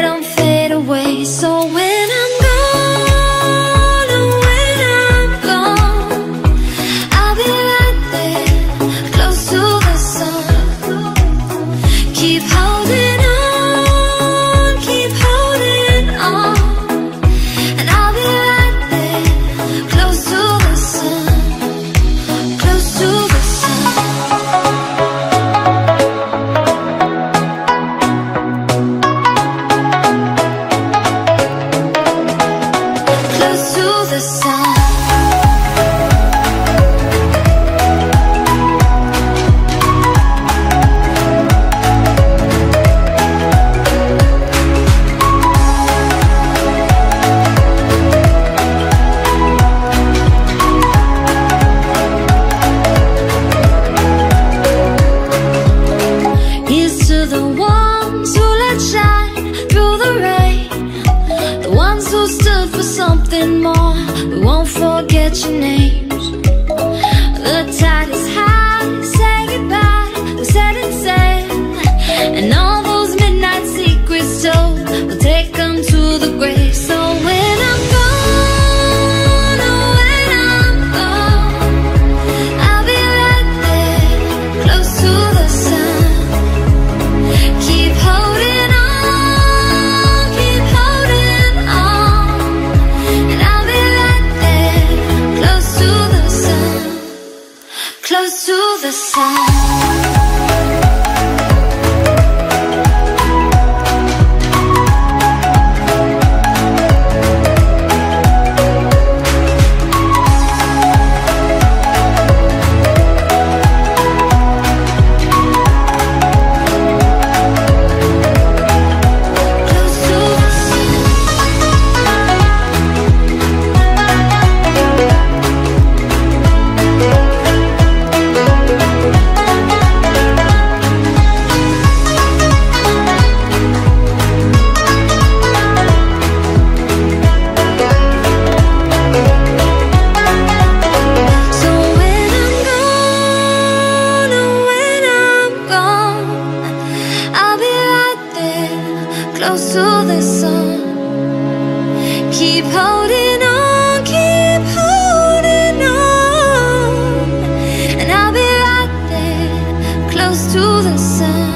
don't fade away. So when I'm to the sun.